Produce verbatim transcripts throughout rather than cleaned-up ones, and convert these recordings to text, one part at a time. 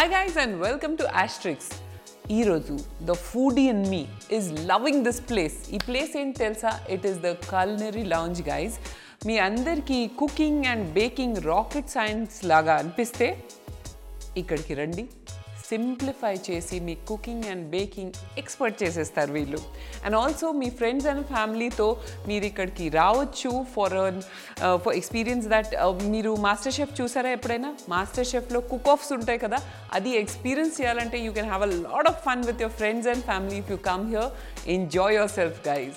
Hi guys and welcome to Ashtrixx. Irozu, the foodie in me, is loving this place. Ee place en telsa, it is the Culinary Lounge guys. Mee andarki cooking and baking rocket science laga anpiste ikkadiki randi. Simplify chesi mee cooking and baking expert chesestaru veelu. And also mee friends and family tho meer ikkadiki raavachu for an uh, for experience that uh, meeru master chef chusara eppudaina master chef lo cook offs untai kada adi experience cheyalante you can have a lot of fun with your friends and family if you come here. Enjoy yourself guys.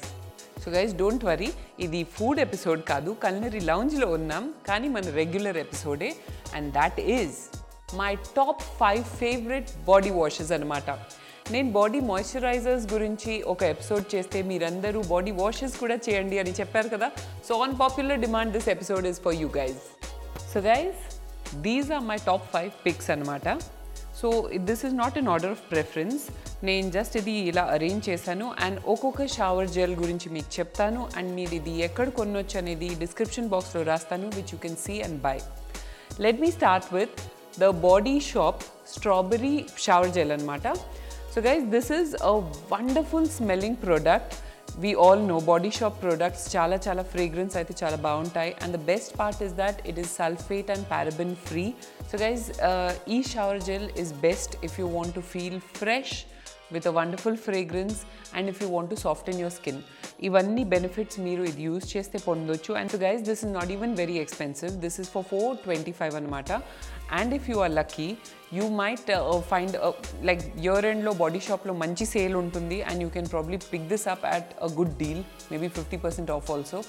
So guys, don't worry, idi food episode kaadu, Culinary Lounge lo unnam kaani mana regular episode e, and that is my top five favorite body washes anamata. Nen body moisturizers gurinchi oka episode cheste meerandaru body washes kuda cheyandi ani chepparu kada, so on popular demand this episode is for you guys. So guys, these are my top five picks anamata. So this is not in order of preference, nen just idi ila arrange chesanu and okoka shower gel gurinchi meeku cheptanu and meeru idi ekkada konnochu anedi description box lo rastanu, which you can see and buy. Let me start with The Body Shop Strawberry Shower Gel anamata. So guys, this is a wonderful smelling product. We all know Body Shop products chala chala fragrance aithe chala baguntai, and the best part is that it is sulfate and paraben free. So guys, uh, ee shower gel is best if you want to feel fresh with a wonderful fragrance and if you want to soften your skin. Ivanni benefits meeru idi use cheste pondochu. And so guys, this is not even very expensive. This is for four twenty-five anamata. And if you are lucky, you might uh, find a, like year end lo Body Shop lo manchi sale untundi and you can probably pick this up at a good deal, maybe fifty percent off also.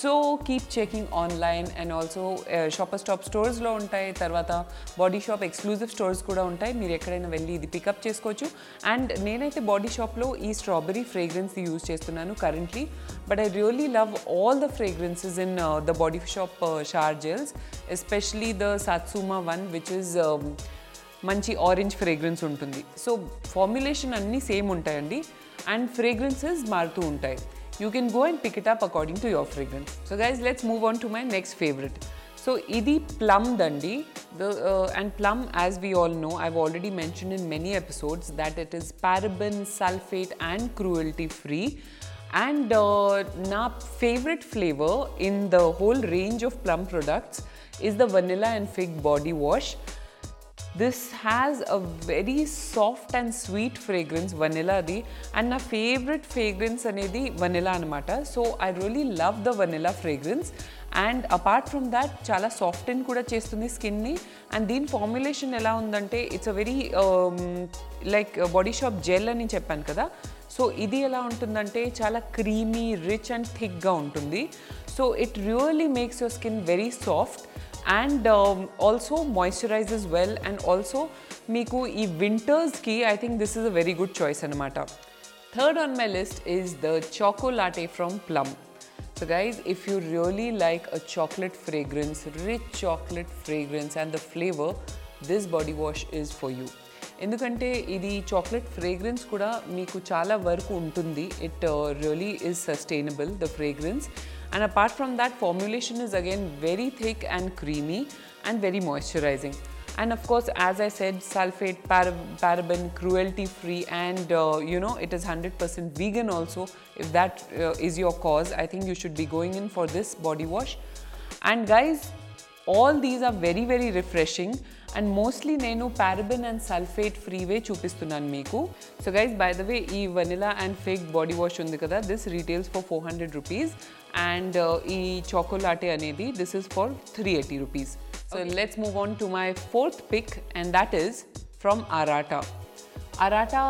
So keep checking online, and also uh, Shoppers Stop stores lo untai, tarvata Body Shop exclusive stores kuda untai, meer ekkadaina velli idi pick up chesukochu. And nenaithe Body Shop lo ee strawberry fragrance use chestunnanu currently, but I really love all the fragrances in uh, the Body Shop uh, shower gels, especially the Satsuma one, which is um, manchi orange fragrance untundi. So formulation anni same untayandi and fragrances marutu untai. You can go and pick it up according to your fragrance. So guys, let's move on to my next favorite. So idi Plum dandi, the uh, and Plum, as we all know, I've already mentioned in many episodes that it is paraben, sulfate and cruelty free. And uh, na favorite flavor in the whole range of Plum products is the vanilla and fig body wash. This has a very soft and sweet fragrance, vanilla di, and my favorite fragrance anedi vanilla anamata. So I really love the vanilla fragrance, and apart from that chala soften kuda chestundi skin ni. And din formulation ela undante, it's a very um, like a Body Shop gel ani cheppan kada, so idi ela untundante chala creamy, rich and thick ga untundi. So it really makes your skin very soft and um, also moisturizes well, and also meeku ee winters ki I think this is a very good choice anamata. Third on my list is the Choco Latte from Plum. So guys, if you really like a chocolate fragrance, rich chocolate fragrance and the flavor, this body wash is for you. Endukante idi chocolate fragrance kuda meeku chala varaku untundi. It uh, really is sustainable, the fragrance. And apart from that, formulation is again very thick and creamy and very moisturizing. And of course, as I said, sulfate, paraben, cruelty free, and uh, you know, it is one hundred percent vegan also. If that uh, is your cause, I think you should be going in for this body wash. And guys, all these are very very refreshing, and mostly nenu paraben and sulfate free way chupistunnanu meeku. So guys, by the way, ee vanilla and fig body wash undi kada, this retails for four hundred rupees, and ee uh, Choco Latte anedi, this is for three hundred eighty rupees. So okay, let's move on to my fourth pick, and that is from Arata. Arata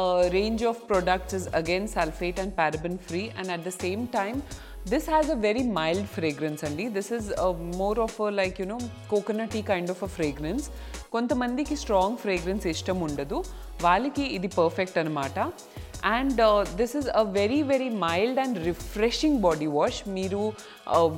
uh, range of products is again sulfate and paraben free, and at the same time this has a very mild fragrance andi. This is a more of a, like you know, coconutty kind of a fragrance. Kontamandiki strong fragrance ishtam undadu, valiki idi perfect anamata. And uh, this is a very very mild and refreshing body wash. Meeru uh,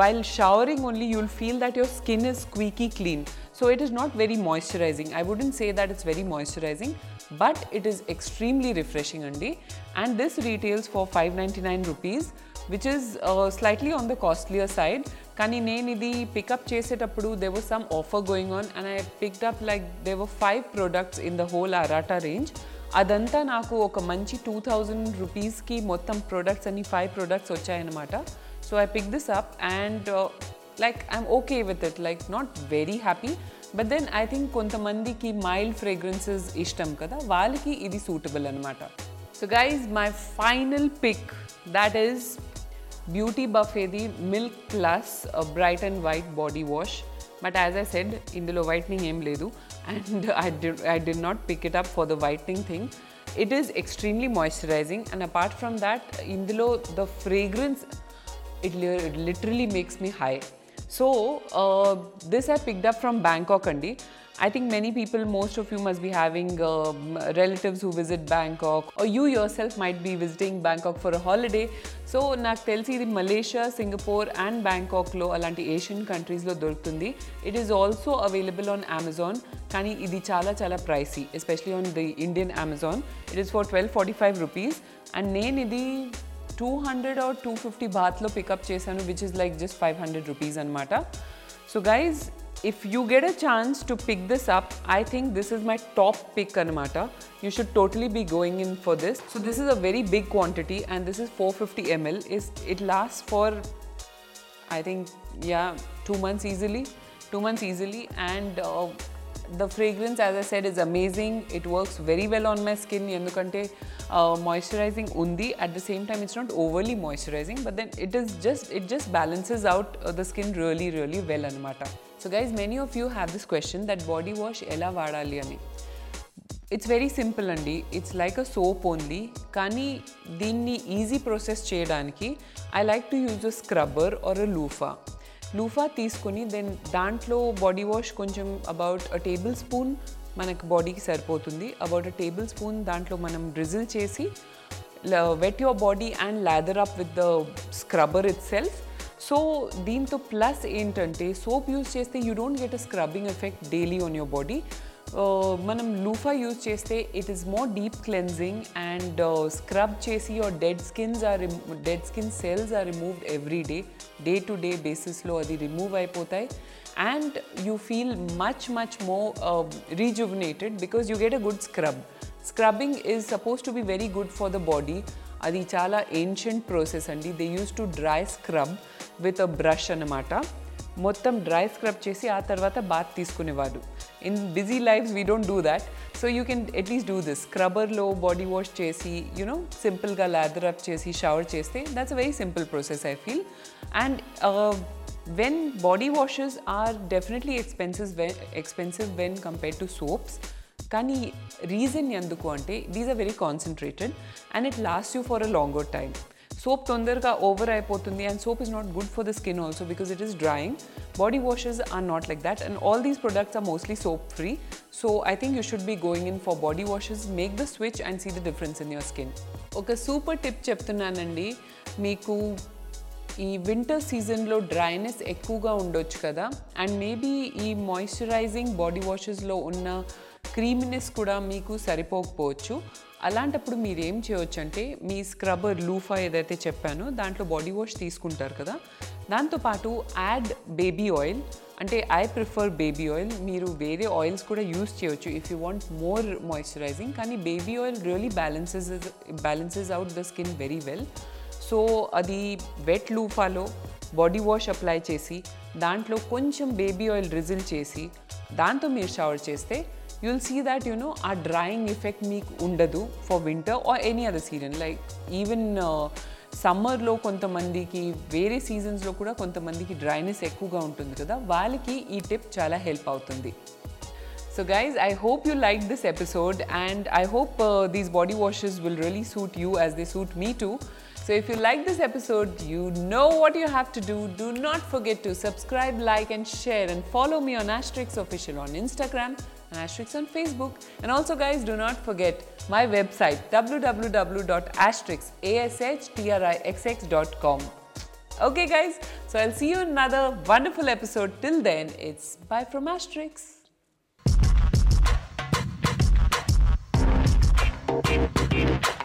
while showering only, you'll feel that your skin is squeaky clean. So it is not very moisturizing. I wouldn't say that it's very moisturizing, but it is extremely refreshing andi. And this retails for five ninety-nine rupees, which is uh, slightly on the costlier side, కానీ నేను ఇది pick up చేసేటప్పుడు there was some offer going on and I picked up like there were five products in the whole Arata range. అదంతా నాకు ఒక మంచి two thousand రూపీస్కి మొత్తం ప్రొడక్ట్స్ అన్ని ఫైవ్ ప్రొడక్ట్స్ వచ్చాయన్నమాట. So I pick this up and like I'm okay with it, like not very happy, but then I think కొంతమందికి mild fragrances ఇష్టం కదా, వాళ్ళకి ఇది సూటబుల్ అనమాట. So guys my final pick that is Beauty Buffet the Milk Plus a bright and white body wash, but as I said indulo whitening em ledu and I did, I did not pick it up for the whitening thing. It is extremely moisturizing and apart from that indulo the fragrance it, it literally makes me high. So uh, this I picked up from Bangkok andi. I think many people, most of you must be having uh, relatives who visit Bangkok, or you yourself might be visiting Bangkok for a holiday. So, నాకు తెలిసి ఇది Malaysia, Singapore and Bangkok లో అలాంటి Asian countries లో దొరుకుతుంది. It is also available on Amazon, కానీ ఇది చాలా చాలా pricey, especially on the Indian Amazon. It is for twelve forty-five rupees and నేను ఇది two hundred or two fifty baht లో పికప్ చేశాను, which is like just five hundred rupees అన్నమాట. So guys, if you get a chance to pick this up, I think this is my top pick anamata. You should totally be going in for this. So this is a very big quantity and this is four hundred fifty milliliters. Is it lasts for I think yeah two months easily. two months easily and uh, the fragrance as I said is amazing. It works very well on my skin endukante uh, moisturizing undi, at the same time it's not overly moisturizing, but then it is just it just balances out uh, the skin really really well anamata. So guys, many of you have this question that body wash ela vaadali ani. It's very simple andi, it's like a soap only, kani deenni easy process cheyadaniki I like to use a scrubber or a loofah. Loofah teeskoni then dantlo body wash koncham about a tablespoon manaku body ki saripotundi, about a tablespoon dantlo manam drizzle chesi wet your body and lather up with the scrubber itself. So deento plus entante soap use chesthe you don't get a scrubbing effect daily on your body. Uh, manam loofah use chesthe it is more deep cleansing and uh, scrub chesi your dead skins are dead skin cells are removed every day day to day basis lo adi remove ayipotayi and you feel much much more uh, rejuvenated because you get a good scrub. Scrubbing is supposed to be very good for the body. Adi chala ancient process andi, they used to dry scrub with a brush anamata. Mottam dry scrub chesi aa tarvata bath teeskunevadu. In busy lives we don't do that, so you can at least do this scrubber lo body wash chesi, you know, simple ga lather up chesi shower chesthe that's a very simple process I feel. And uh, when body washes are definitely expensive when expensive when compared to soaps, కానీ reason ఎందుకు అంటే these are very concentrated and it last you for a longer time. Soap తొందరగా over అయిపోతుంది and soap is not good for the skin also because it is drying. Body washes are not like that and all these products are mostly soap free. So I think you should be going in for body washes, make the switch and see the difference in your skin. ఒక super tip చెప్తున్నానండి, మీకు ఈ winter సీజన్లో dryness ఎక్కువగా ఉండొచ్చు కదా and maybe ఈ moisturising body వాషెస్లో ఉన్న క్రీమినెస్ కూడా మీకు సరిపోకపోవచ్చు. అలాంటప్పుడు మీరేం చేయొచ్చు అంటే మీ స్క్రబ్బర్ లూఫా ఏదైతే చెప్పానో దాంట్లో బాడీ వాష్ తీసుకుంటారు కదా, దాంతోపాటు యాడ్ బేబీ ఆయిల్, అంటే ఐ ప్రిఫర్ బేబీ ఆయిల్. మీరు వేరే ఆయిల్స్ కూడా యూజ్ చేయొచ్చు if you want more moisturising, కానీ baby oil really balances balances out the skin very well. So అది వెట్ లూఫాలో బాడీ వాష్ అప్లై చేసి దాంట్లో కొంచెం బేబీ ఆయిల్ రిజిల్ చేసి దాంతో మీరు షవర్ చేస్తే you'll see that you know our drying effect meeku undadu for winter or any other season. Like even uh, summer lo kontamandiki vere seasons lo kuda kontamandiki dryness ekkuva untundi kada, vaaliki ee tip chaala help avutundi. So guys, I hope you liked this episode and I hope uh, these body washes will really suit you as they suit me too. So if you like this episode, you know what you have to do. Do not forget to subscribe, like and share and follow me on Ashtrixx Official on Instagram and Ashtrixx on Facebook. And also guys, do not forget my website w w w dot ashtrixx dot com. Okay guys, so I'll see you in another wonderful episode. Till then, it's bye from Ashtrixx.